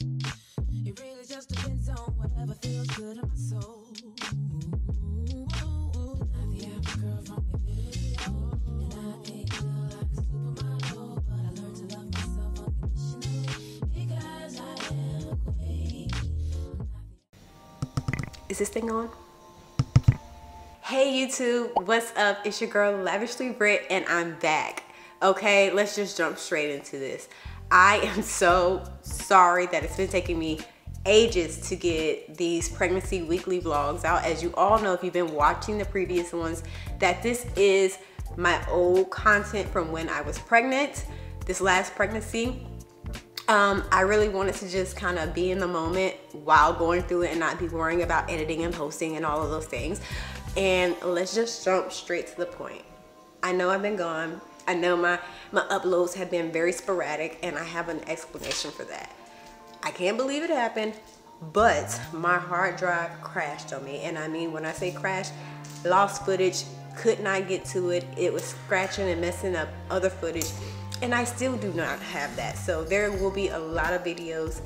It really just depends on whatever feels good in my soul. I'm the happy girl from your video, and I ain't feel like a supermodel, but I learned to love myself unconditionally because I am queen. Is this thing on? Hey YouTube, what's up? It's your girl Lavishly Brit, and I'm back. Okay, let's just jump straight into this. I am so sorry that it's been taking me ages to get these pregnancy weekly vlogs out. As you all know, if you've been watching the previous ones, that this is my old content from when I was pregnant, this last pregnancy. I really wanted to just kind of be in the moment while going through it and not be worrying about editing and posting and all of those things. And let's just jump straight to the point. I know I've been gone. I know my uploads have been very sporadic, and I have an explanation for that. I can't believe it happened, but my hard drive crashed on me. And I mean, when I say crash, lost footage, could not get to it. It was scratching and messing up other footage, and I still do not have that. So there will be a lot of videos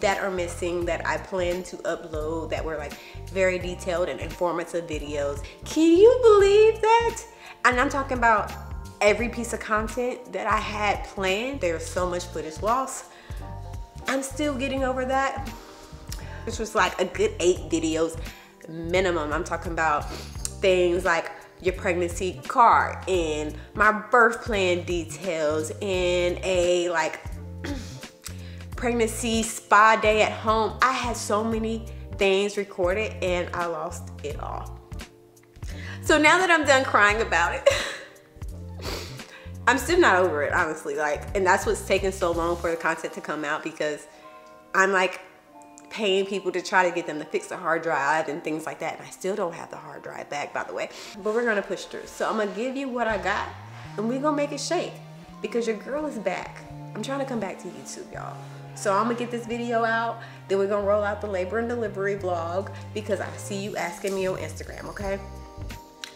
that are missing that I plan to upload that were like very detailed and informative videos. Can you believe that? And I'm talking about every piece of content that I had planned. There's so much footage lost. I'm still getting over that, which was like a good 8 videos minimum. I'm talking about things like your pregnancy card and my birth plan details and a like pregnancy spa day at home. I had so many things recorded and I lost it all. So now that I'm done crying about it, I'm still not over it, honestly. Like, and that's what's taking so long for the content to come out, because I'm like paying people to try to get them to fix the hard drive and things like that. And I still don't have the hard drive back, by the way, but we're gonna push through. So I'm gonna give you what I got and we're gonna make it shake because your girl is back. I'm trying to come back to YouTube, y'all. So I'm gonna get this video out, then we're gonna roll out the labor and delivery vlog because I see you asking me on Instagram, okay?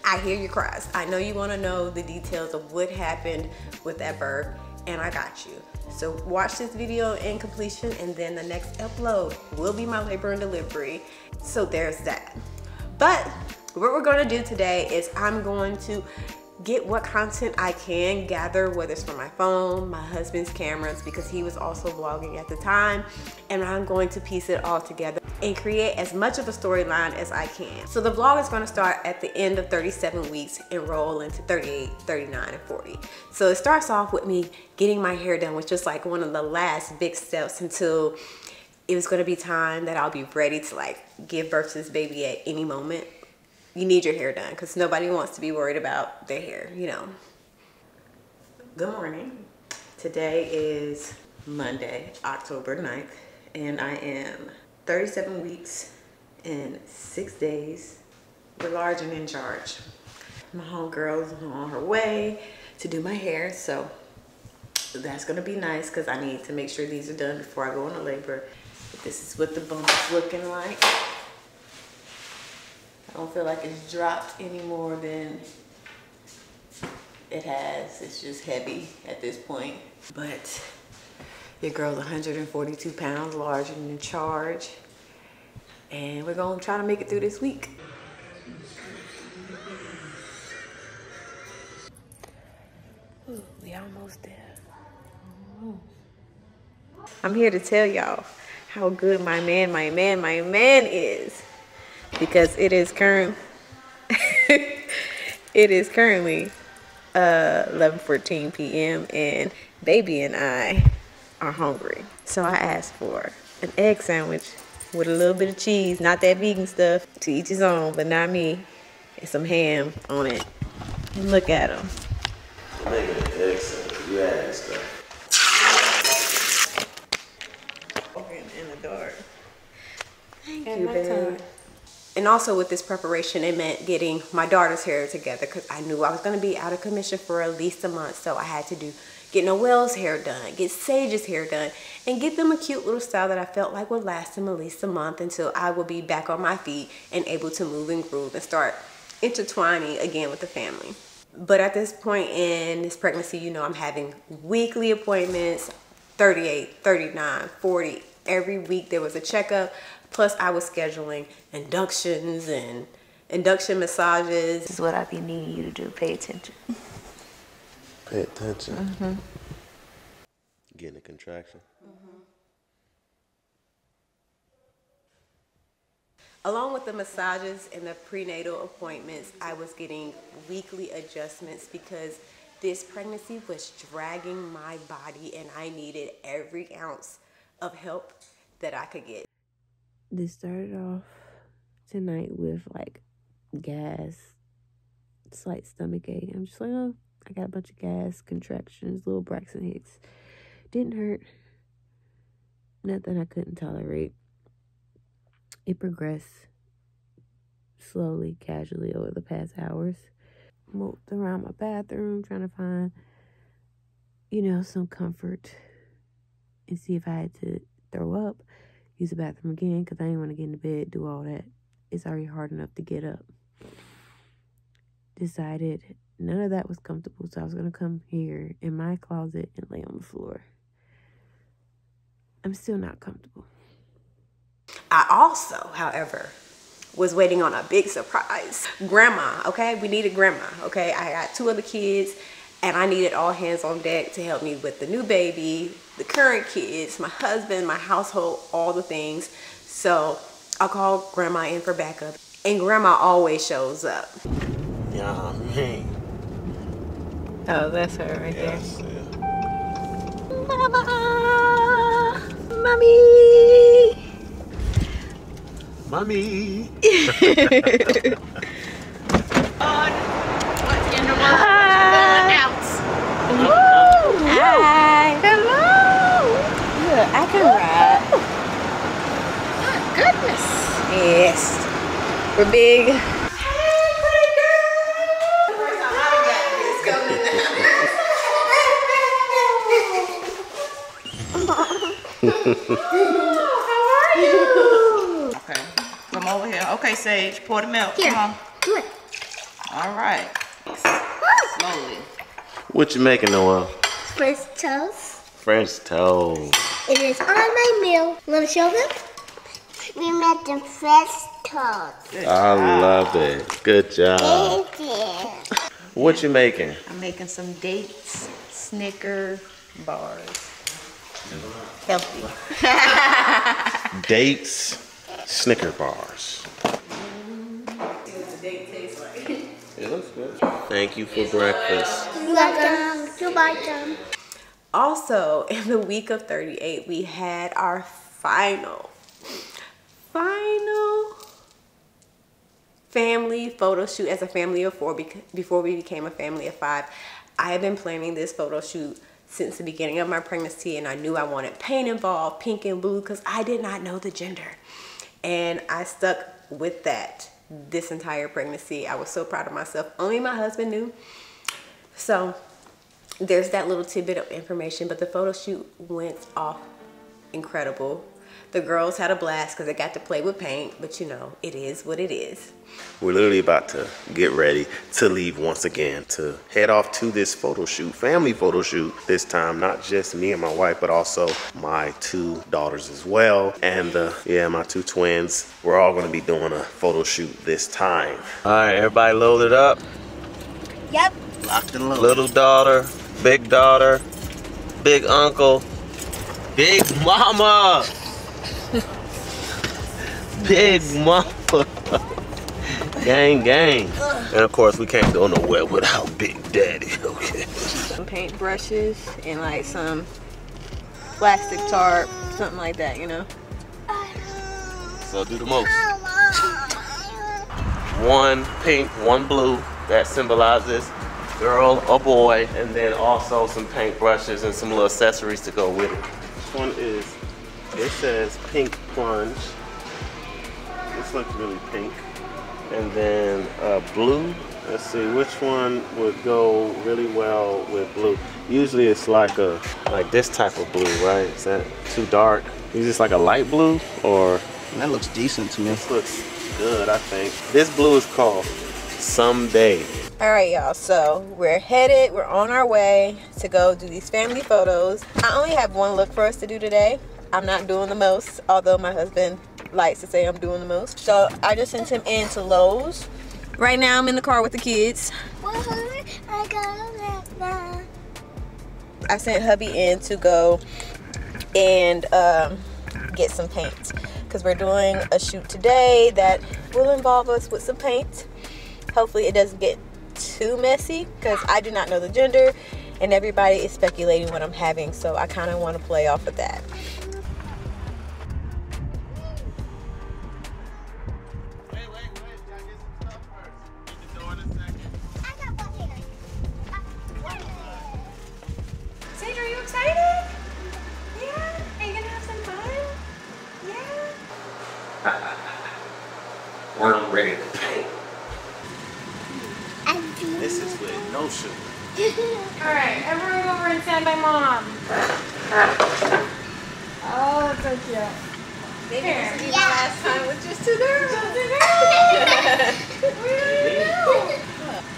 I hear your cries. I know you want to know the details of what happened with that birth, and I got you. So watch this video in completion, and then the next upload will be my labor and delivery. So there's that. But what we're going to do today is I'm going to get what content I can gather, whether it's from my phone, my husband's cameras, because he was also vlogging at the time, and I'm going to piece it all together and create as much of a storyline as I can. So the vlog is gonna start at the end of 37 weeks and roll into 38, 39, and 40. So it starts off with me getting my hair done, which is like one of the last big steps until it was gonna be time that I'll be ready to like give birth to this baby at any moment. You need your hair done because nobody wants to be worried about their hair, you know. Good morning. Today is Monday, October 9th, and I am 37 weeks and 6 days. We're large and in charge. My homegirl's on her way to do my hair, so that's gonna be nice because I need to make sure these are done before I go into labor. But this is what the bump is looking like. I don't feel like it's dropped any more than it has. It's just heavy at this point. But your girl's 142 pounds, large and in charge. And we're gonna try to make it through this week. Ooh, we almost there. Ooh. I'm here to tell y'all how good my man is. Because it is current, it is currently 11:14 p.m. and baby and I are hungry. So I asked for an egg sandwich with a little bit of cheese, not that vegan stuff, to each his own, but not me, and some ham on it. And look at him. Making an egg sandwich, you ass stuff. In the dark. Thank you, babe. And also with this preparation, it meant getting my daughter's hair together because I knew I was going to be out of commission for at least a month. So I had to get Noelle's hair done, get Sage's hair done, and get them a cute little style that I felt like would last them at least a month until I would be back on my feet and able to move and groove and start intertwining again with the family. But at this point in this pregnancy, you know, I'm having weekly appointments, 38, 39, 40, every week there was a checkup. Plus I was scheduling inductions and induction massages. This is what I be needing you to do, pay attention. Pay attention. Mm-hmm. Getting a contraction. Mm-hmm. Along with the massages and the prenatal appointments, I was getting weekly adjustments because this pregnancy was dragging my body and I needed every ounce of help that I could get. This started off tonight with like gas, slight stomach ache. I'm just like, oh, I got a bunch of gas, contractions, little Braxton Hicks. Didn't hurt, nothing I couldn't tolerate. It progressed slowly, casually over the past hours. Moped around my bathroom trying to find, you know, some comfort and see if I had to throw up, use the bathroom again because I didn't want to get into bed, do all that. It's already hard enough to get up. Decided none of that was comfortable, so I was going to come here in my closet and lay on the floor. I'm still not comfortable. I also, however, was waiting on a big surprise. Grandma, okay? We needed grandma, okay? I got two other kids, and I needed all hands on deck to help me with the new baby, the current kids, my husband, my household, all the things. So I called grandma in for backup, and grandma always shows up. Yeah, man. Oh, that's her right there. Yeah. Mama! Mommy! Mommy! Hi! Hello! Look, I can ride. My goodness! Yes. We're big. Hey, pretty girl! First time I've gotten this coming in the oh, how are you? Okay, come over here. Okay, Sage, pour the milk. Here. Come on. Do it. All right. Slowly. What you making, Noelle? French toast. French toast. It is on my meal. Want to show them? We made the French toast. I love it. Good job. Thank you. What you making? I'm making some dates, Snicker bars. Healthy. Dates, Snicker bars. It looks good. Thank you for breakfast. You're welcome. You're welcome. Also, in the week of 38, we had our final family photo shoot as a family of four before we became a family of five. I have been planning this photo shoot since the beginning of my pregnancy, and I knew I wanted paint involved, pink and blue, because I did not know the gender. And I stuck with that. This entire pregnancy, I was so proud of myself. Only my husband knew. So there's that little tidbit of information, but the photo shoot went off incredible. The girls had a blast because they got to play with paint, but you know, it is what it is. We're literally about to get ready to leave once again to head off to this photo shoot, family photo shoot this time, not just me and my wife, but also my two daughters as well. And my two twins, we're all gonna be doing a photo shoot this time. All right, everybody loaded up? Yep. Locked and loaded. Little daughter, big uncle, big mama. Big mama. Gang, gang. And of course, we can't go nowhere without Big Daddy, okay? Some paint brushes and like some plastic tarp, something like that, you know? So do the most. One pink, one blue, that symbolizes girl or boy, and then also some paint brushes and some little accessories to go with it. This one is, it says pink plunge. This looks really pink. And then blue. Let's see which one would go really well with blue. Usually it's like this type of blue, right? Is that too dark? Is this like a light blue or? That looks decent to me. This looks good, I think. This blue is called Someday. All right, y'all, so we're headed, we're on our way to go do these family photos. I only have one look for us to do today. I'm not doing the most, although my husband likes to say I'm doing the most. So I just sent him in to Lowe's. Right now I'm in the car with the kids. I sent hubby in to go and get some paint, because we're doing a shoot today that will involve us with some paint. Hopefully it doesn't get too messy, because I do not know the gender and everybody is speculating what I'm having, so I kind of want to play off of that. Alright, everyone over and stand by mom. Oh, so cute. Maybe this will be the last time with just two girls. What do you know?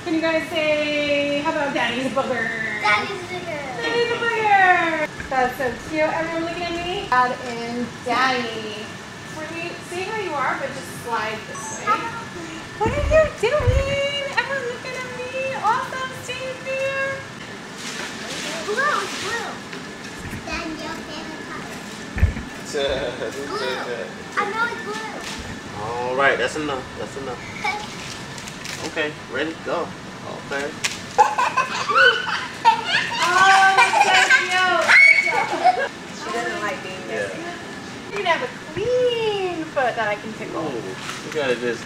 Can you guys say, how about Daddy's a booger? Daddy's a booger. Daddy's a booger. That's so cute. Everyone looking at me? Dad and Daddy. Say where you are, but just slide this way. What are you doing? Everyone looking at me. Awesome. Blue, blue. Then your favorite color. Blue. I know it's blue. All right, that's enough. That's enough. Okay, ready? Go. Okay. Oh, that's so cute. She doesn't like being messy. Yeah. You can have a clean foot that I can tickle. Oh, you gotta just.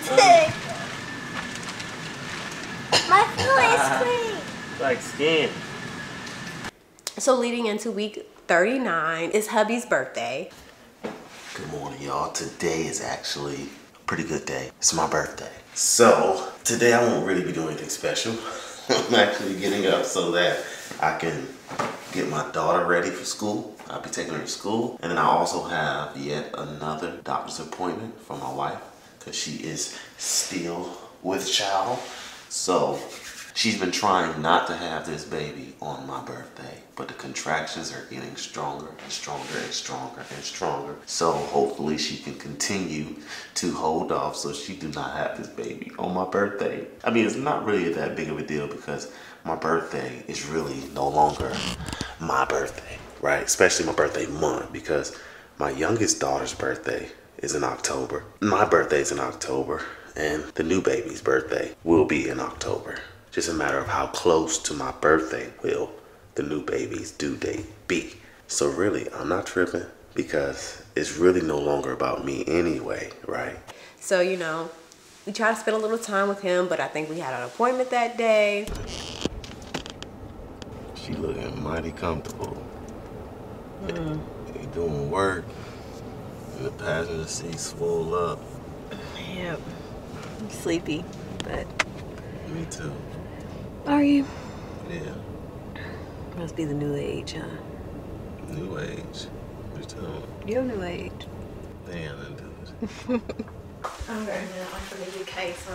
My foot is clean. Like skin. So leading into week 39 is hubby's birthday. Good morning, y'all. Today is actually a pretty good day. It's my birthday. So today I won't really be doing anything special. I'm actually getting up so that I can get my daughter ready for school. I'll be taking her to school. And then I also have yet another doctor's appointment for my wife, because she is still with child. So she's been trying not to have this baby on my birthday, but the contractions are getting stronger and stronger and stronger and stronger. So hopefully she can continue to hold off so she do not have this baby on my birthday. I mean, it's not really that big of a deal, because my birthday is really no longer my birthday, right? Especially my birthday month, because my youngest daughter's birthday is in October. My birthday is in October, and the new baby's birthday will be in October. Just a matter of how close to my birthday will the new baby's due date be. So really, I'm not tripping, because it's really no longer about me anyway, right? So, you know, we try to spend a little time with him, but I think we had an appointment that day. She looking mighty comfortable. They doing work. And the passenger seat swole up. Yep. I'm sleepy, but... Me too. Are you? Yeah. Must be the new age, huh? New age? What you telling me? Your new age. Damn, that dude. I'm right now off of the UK, so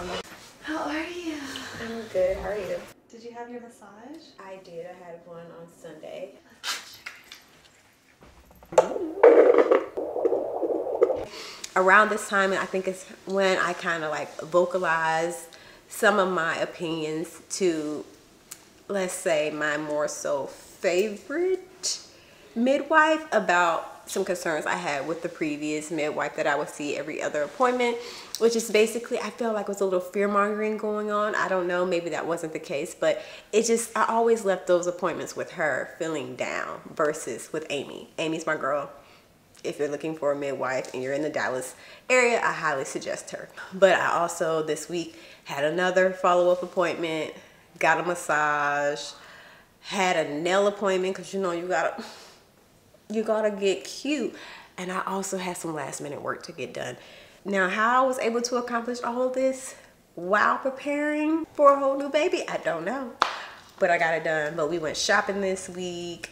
how are you? I'm good. How are you? Did you have your massage? I did. I had one on Sunday. Around this time, I think it's when I kind of like vocalize some of my opinions to, let's say, my more so favorite midwife about some concerns I had with the previous midwife that I would see every other appointment, which is basically, I felt like it was a little fear-mongering going on. I don't know, maybe that wasn't the case, but it just, I always left those appointments with her feeling down versus with Amy. Amy's my girl. If you're looking for a midwife and you're in the Dallas area, I highly suggest her. But I also, this week, had another follow-up appointment, got a massage, had a nail appointment, because you know you gotta get cute. And I also had some last-minute work to get done. Now, how I was able to accomplish all of this while preparing for a whole new baby, I don't know. But I got it done. But we went shopping this week.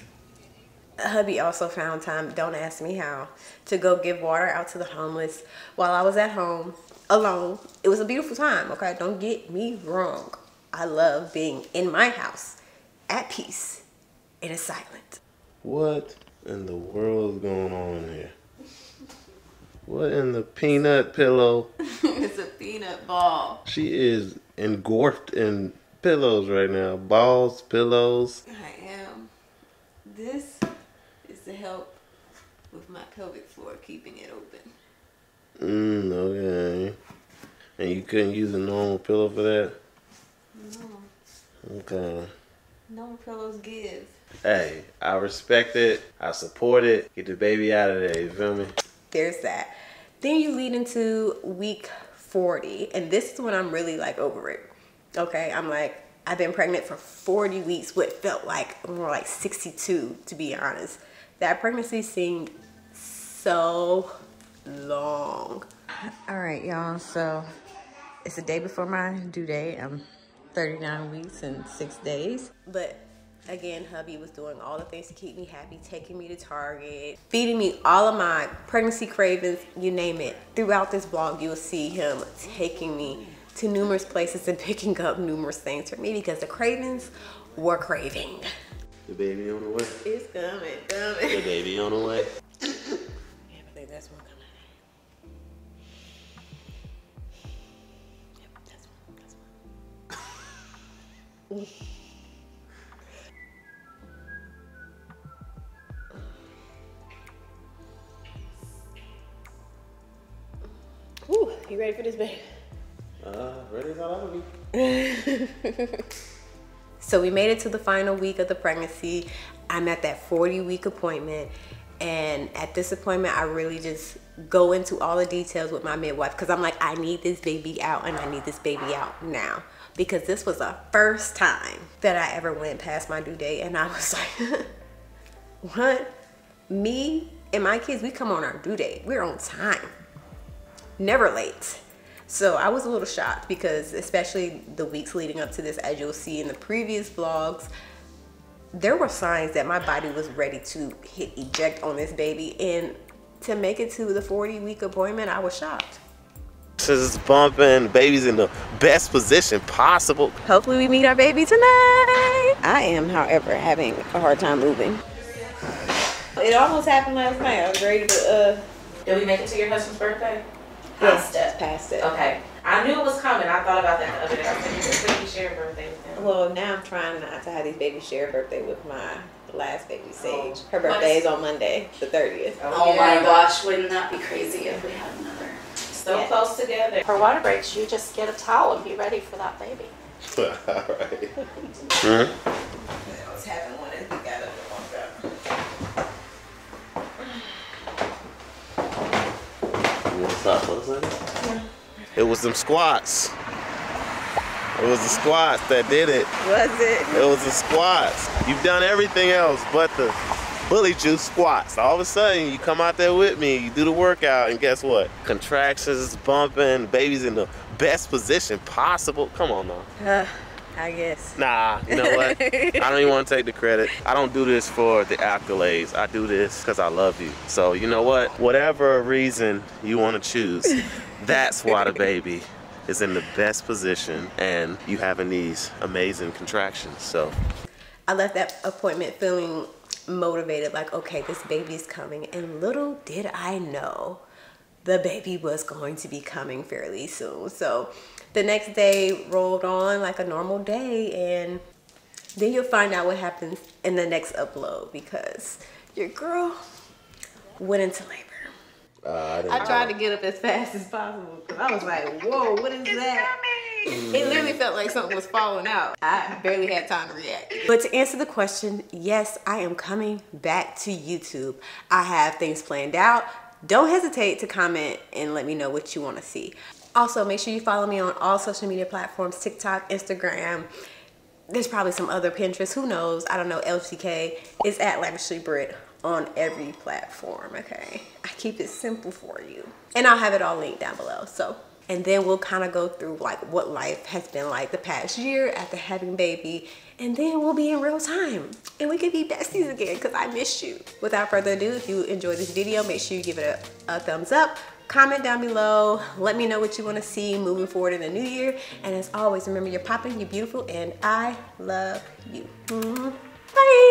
Hubby also found time, don't ask me how, to go give water out to the homeless while I was at home alone. It was a beautiful time, okay? Don't get me wrong. I love being in my house, at peace, and in silence. What? in the world is going on here? What in the peanut pillow? It's a peanut ball. She is engorged in pillows right now. Balls, pillows. I am. This is to help with my pelvic floor, keeping it open. Okay. And you couldn't use a normal pillow for that? No. Okay. Normal pillows give. Hey, I respect it. I support it. Get the baby out of there, you feel me? There's that. Then you lead into week 40. And this is when I'm really like over it. Okay, I'm like, I've been pregnant for 40 weeks, what felt like more like 62, to be honest. That pregnancy seemed so long. All right, y'all, so it's the day before my due date. I'm 39 weeks and 6 days. But again, hubby was doing all the things to keep me happy, taking me to Target, feeding me all of my pregnancy cravings, you name it. Throughout this vlog, you'll see him taking me to numerous places and picking up numerous things for me because the cravings were craving. The baby on the way. It's coming, coming. The baby on the way. Yeah, I think that's one coming. Yep, that's one. Ooh, you ready for this, baby? Ready as I'll ever be. So we made it to the final week of the pregnancy. I'm at that 40-week appointment, and at this appointment, I really just go into all the details with my midwife because I'm like, I need this baby out, and I need this baby out now because this was the first time that I ever went past my due date, and I was like, what? Me and my kids, we come on our due date. We're on time, never late. So I was a little shocked because especially the weeks leading up to this, as you'll see in the previous vlogs, there were signs that my body was ready to hit eject on this baby. And to make it to the 40-week appointment, I was shocked. This is pumping, baby's in the best position possible. Hopefully we meet our baby tonight. I am, however, having a hard time moving. It almost happened last night. I was ready to, Did we make it to your husband's birthday? Past it. Past it. Okay. I knew it was coming. I thought about that the other day. I was like, share a birthday with them. Well, now I'm trying not to have these babies share a birthday with my last baby, Sage. Her birthday is on Monday, the 30th. Oh yeah. My gosh, wouldn't that be crazy if we had another? So yeah. Close together. For water breaks, you just get a towel and be ready for that baby. All right. I was having one and he got up. Stop, what was it? Yeah. It was them squats. It was the squats that did it. Was it? It was the squats. You've done everything else but the bully juice squats. All of a sudden, you come out there with me, you do the workout, and guess what? Contractions, bumping, baby's in the best position possible. Come on now. I guess. Nah, you know what? I don't even want to take the credit. I don't do this for the accolades. I do this because I love you. So you know what? Whatever reason you want to choose, that's why the baby is in the best position and you having these amazing contractions. So I left that appointment feeling motivated, like, okay, this baby's coming. And little did I know the baby was going to be coming fairly soon. So the next day rolled on like a normal day, and then you'll find out what happens in the next upload because your girl went into labor. I tried to get up as fast as possible because I was like, whoa, what is that? It literally felt like something was falling out. I barely had time to react. But to answer the question, yes, I am coming back to YouTube. I have things planned out. Don't hesitate to comment and let me know what you want to see. Also, make sure you follow me on all social media platforms, TikTok, Instagram. There's probably some other Pinterest, who knows? I don't know, LCK. It's at Lavishly Brit on every platform, okay? I keep it simple for you. And I'll have it all linked down below, so. And then we'll kind of go through like what life has been like the past year after having baby. And then we'll be in real time and we could be besties again because I miss you. Without further ado, if you enjoyed this video, make sure you give it a thumbs up. Comment down below. Let me know what you want to see moving forward in the new year. And as always, remember you're popping, you're beautiful, and I love you. Bye.